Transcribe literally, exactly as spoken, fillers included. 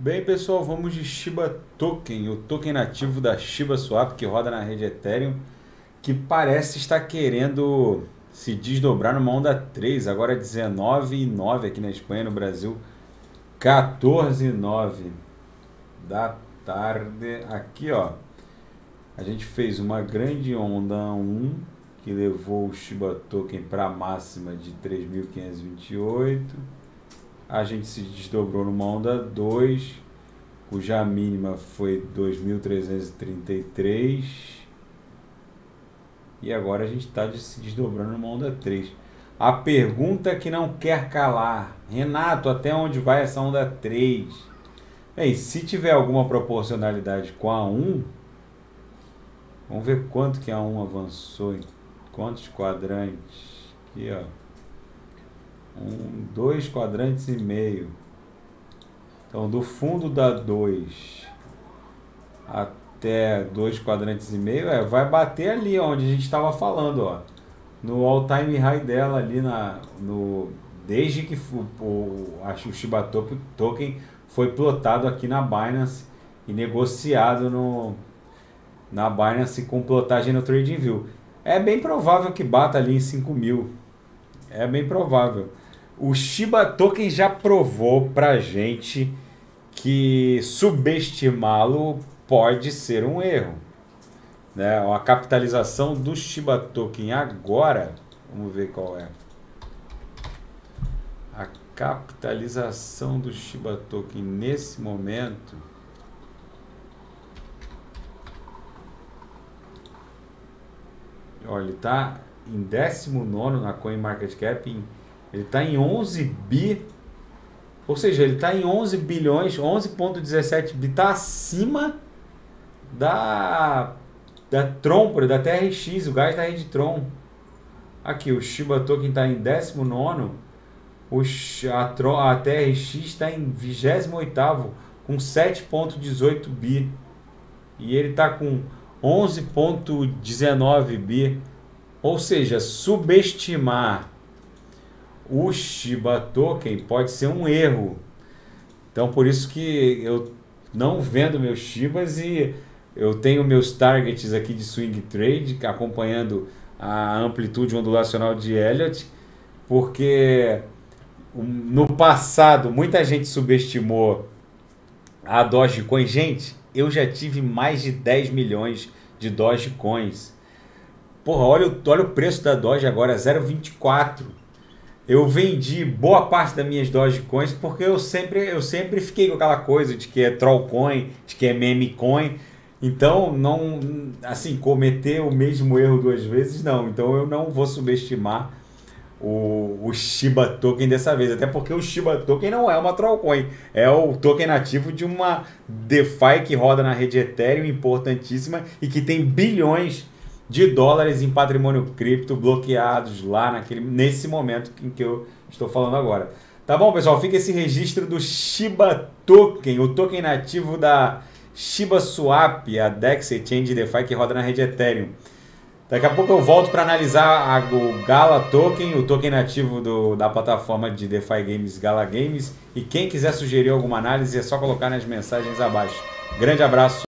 Bem, pessoal, vamos de Shiba Token, o token nativo da ShibaSwap que roda na rede Ethereum, que parece estar querendo se desdobrar numa onda três, agora dezenove e nove aqui na Espanha, no Brasil quatorze e nove da tarde. Aqui, ó, a gente fez uma grande onda um que levou o Shiba Token para a máxima de três mil quinhentos e vinte e oito. A gente se desdobrou numa onda dois, cuja mínima foi dois mil trezentos e trinta e três. E agora a gente está se desdobrando numa onda três. A pergunta que não quer calar. Renato, até onde vai essa onda três? Bem, se tiver alguma proporcionalidade com a um, vamos ver quanto que a um avançou. Em quantos quadrantes? Aqui, ó. Um, dois quadrantes e meio. Então, do fundo da dois até dois quadrantes e meio, é, vai bater ali onde a gente estava falando, ó, no all time high dela ali na, no, desde que o, acho, o Shiba Token foi plotado aqui na Binance e negociado no, na Binance com plotagem no Trading View. É bem provável que bata ali em cinco mil. É bem provável. O Shiba Token já provou pra gente que subestimá-lo pode ser um erro, né? A capitalização do Shiba Token agora, vamos ver qual é. A capitalização do Shiba Token nesse momento olha, ele tá em décimo nono na Coin Market Cap, ele está em onze bi, ou seja, ele está em onze bilhões, onze vírgula dezessete bi, está acima da, da Tron, da T R X, o gás da rede Tron. Aqui, o Shiba Token está em décimo nono, o, a, Tron, a T R X está em vigésimo oitavo, com sete vírgula dezoito bi, e ele está com onze vírgula dezenove bi. Ou seja, subestimar o Shiba Token pode ser um erro. Então, por isso que eu não vendo meus Shibas e eu tenho meus targets aqui de swing trade, acompanhando a amplitude ondulacional de Elliott, porque no passado muita gente subestimou a Dogecoin. Gente, eu já tive mais de dez milhões de Dogecoins. Porra, olha, olha o preço da Doge agora, zero vírgula vinte e quatro. Eu vendi boa parte das minhas Dogecoins porque eu sempre, eu sempre fiquei com aquela coisa de que é Trollcoin, de que é Memecoin. Então, não, assim, cometer o mesmo erro duas vezes, não. Então, eu não vou subestimar o, o Shiba Token dessa vez. Até porque o Shiba Token não é uma Trollcoin. É o token nativo de uma DeFi que roda na rede Ethereum, importantíssima, e que tem bilhões de dólares em patrimônio cripto bloqueados lá naquele, nesse momento em que eu estou falando agora. Tá bom, pessoal? Fica esse registro do Shiba Token, o token nativo da ShibaSwap, a DEX Exchange DeFi que roda na rede Ethereum. Daqui a pouco eu volto para analisar a, o Gala Token, o token nativo do, da plataforma de DeFi Games, Gala Games. E quem quiser sugerir alguma análise é só colocar nas mensagens abaixo. Grande abraço.